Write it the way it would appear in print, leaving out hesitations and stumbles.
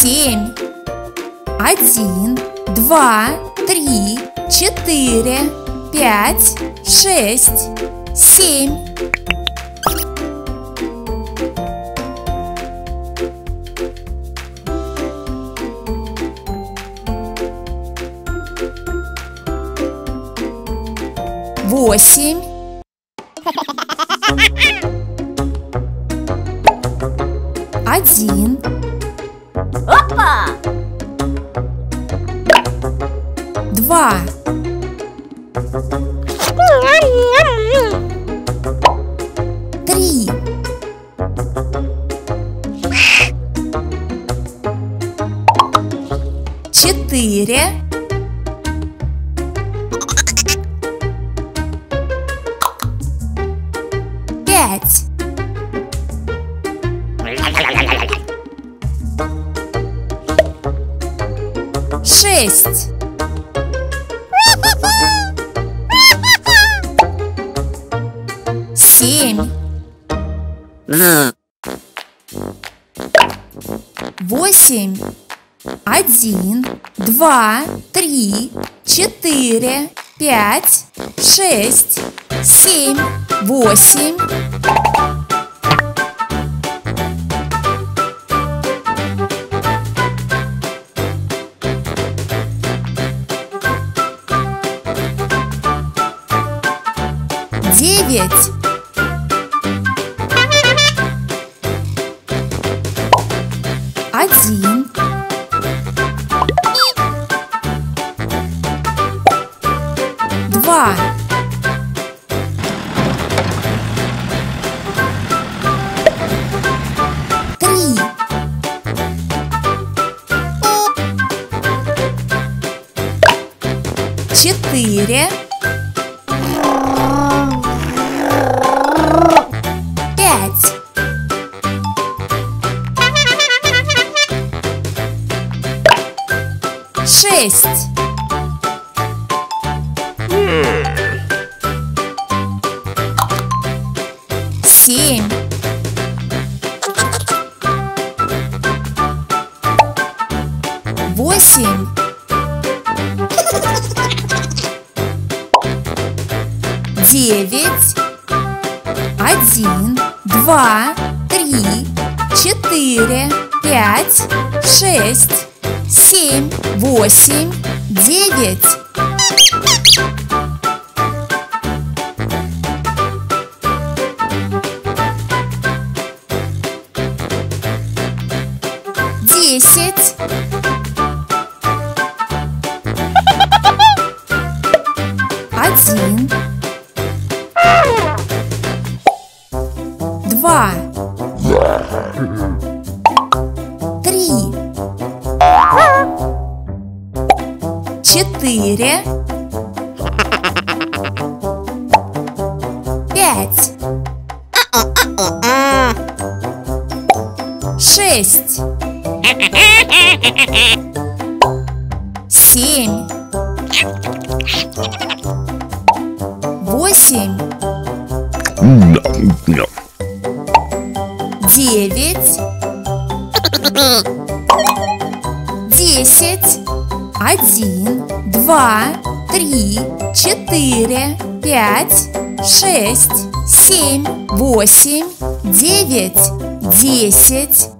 7, 1, 2, 3, 4, 5, 6, 7. Восемь. Один. Опа! Два. Три. Четыре. Пять. Шесть. Семь. Восемь. Один, два, три, четыре, пять, шесть, семь, восемь. Девять. Один. Два. Три. Четыре. Шесть. Семь. Восемь. Девять. Один, два, три, четыре, пять, шесть. 7, 8, 9. Десять. Один. Два. Три. Четыре. Пять. Шесть. Семь. Восемь. Девять. Десять. Один, два, три, четыре, пять, шесть, семь, восемь, девять, десять.